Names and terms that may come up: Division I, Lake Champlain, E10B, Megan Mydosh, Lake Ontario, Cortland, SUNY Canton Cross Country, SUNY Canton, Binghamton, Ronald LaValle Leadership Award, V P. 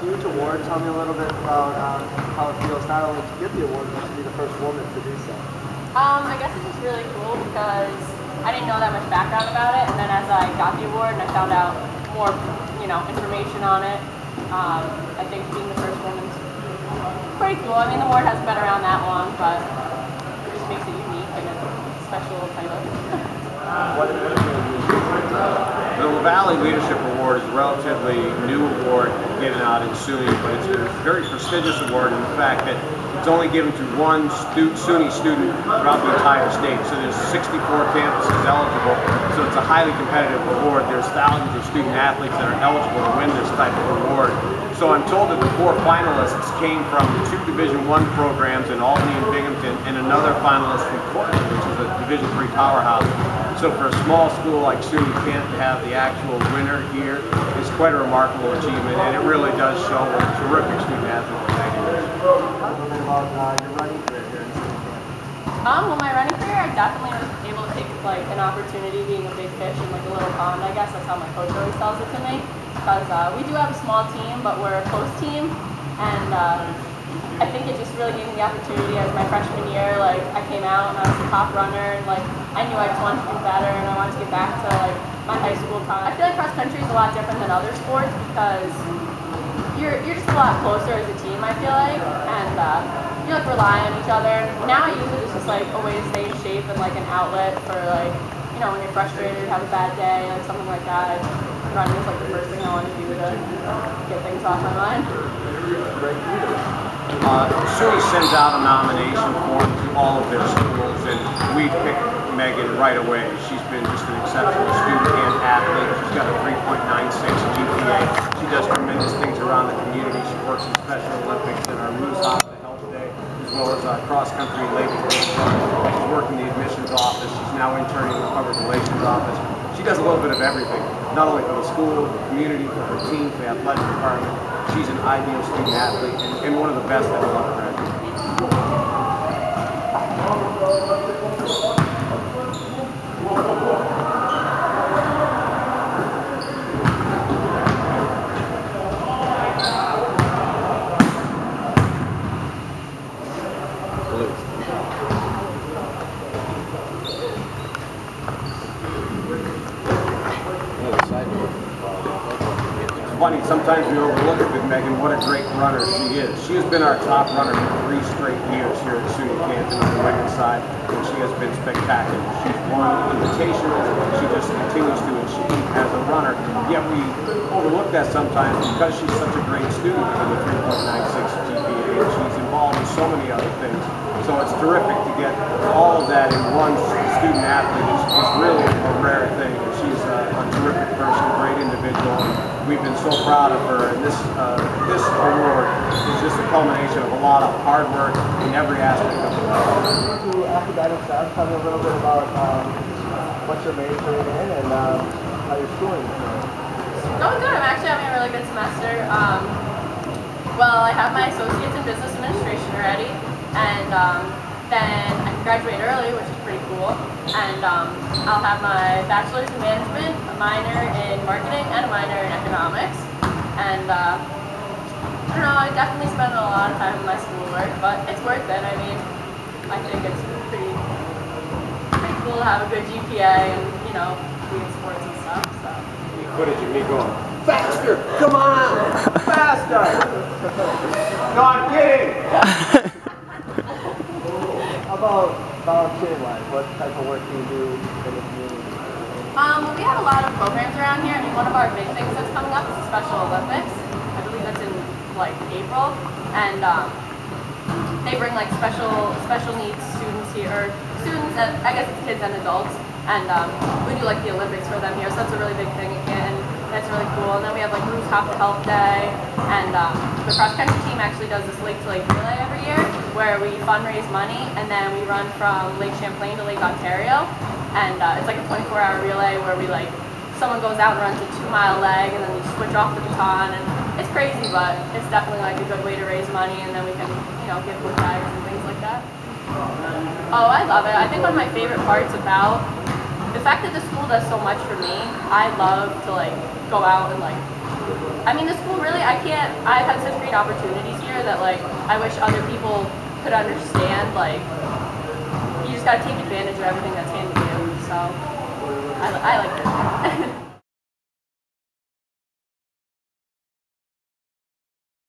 huge award. Tell me a little bit about how it feels not only to get the award, but to be the first woman to do so. I guess it's just really cool because I didn't know that much background about it, and then as I got the award and I found out more, you know, information on it, I think being the first woman is pretty cool. I mean, the award hasn't been around that long, but it just makes it unique and a special title. The LaValle Leadership Award is a relatively new award given out in SUNY, but it's a very prestigious award in the fact that it's only given to one SUNY student throughout the entire state. So there's 64 campuses eligible, so it's a highly competitive award. There's thousands of student athletes that are eligible to win this type of award. So I'm told that the four finalists came from two Division I programs in Albany and Binghamton, and another finalist from Cortland, which is a Division III powerhouse. So for a small school like SUNY Canton to have the actual winner here is quite a remarkable achievement, and it really does show what a terrific student athlete that is. Well, my running career, I definitely was able to take like an opportunity being a big fish in like a little pond. I guess that's how my coach always tells it to me. Because we do have a small team, but we're a close team, and I think it just really gave me the opportunity. As my freshman year, like I came out and I was the top runner, and like I knew I just wanted to do better, and I wanted to get back to like my high school time. I feel like cross country is a lot different than other sports because you're just a lot closer as a team. I feel like, and you like rely on each other. Now I use it as just like a way to stay in shape and like an outlet for like, you know, when you're frustrated, you have a bad day, like something like that. Running is like the first thing I want to do to get things off my mind. SUNY sends out a nomination form to all of their schools, and we picked Megan right away. She's been just an exceptional student and athlete. She's got a 3.96 GPA. She does tremendous things around the community. She works in Special Olympics and our Moose Hospital Health Day, as well as our cross-country ladies. She's working the admissions office. She's now interning in the public relations office. She does a little bit of everything, not only for the school, the community, for her team, for the athletic department. She's an ideal student athlete and one of the best that I've ever had. Funny, sometimes we overlook it, but Megan, what a great runner she is. She has been our top runner for 3 straight years here at SUNY Canton on the women's side, and she has been spectacular. She's won invitationals, she just continues to achieve as a runner, yet we overlook that sometimes because she's such a great student with a 3.96 GPA, and she's involved in so many other things. So it's terrific to get all of that in one student athlete. It's really a rare thing, and she's a terrific person, a great individual. We've been so proud of her, and this award is just a culmination of a lot of hard work in every aspect of her life. To academic staff, tell me a little bit about what you're majoring in and how you're schooling. It's going good. I'm actually having a really good semester. Well, I have my associates in business administration already, and then I can graduate early, which is pretty cool, and I'll have my bachelor's in management, a minor in marketing, and a minor in economics, and I don't know, I definitely spend a lot of time in my schoolwork, but it's worth it. I mean, I think it's pretty cool to have a good GPA and, you know, be in sports and stuff, so. You footage of me going, faster, come on, faster! No, I'm kidding! About volunteer life, what type of work do you do in the community? We have a lot of programs around here. I mean, one of our big things that's coming up is the Special Olympics. I believe that's in like April, and they bring like special needs students here, or students, I guess it's kids and adults, and we do like the Olympics for them here, so that's a really big thing again. That's really cool. And then we have like Moose Hospital Health Day, and the cross country team actually does this Lake to Lake relay every year, where we fundraise money and then we run from Lake Champlain to Lake Ontario, and it's like a 24-hour relay where we like someone goes out and runs a 2-mile leg and then we switch off the baton, and it's crazy, but it's definitely like a good way to raise money, and then we can, you know, give book bags and things like that. Oh, I love it. I think one of my favorite parts about the fact that the school does so much for me, I love to like go out and like, I mean the school really, I've had such great opportunities here that like I wish other people could understand, like you just gotta take advantage of everything that's handed to you, so I like it.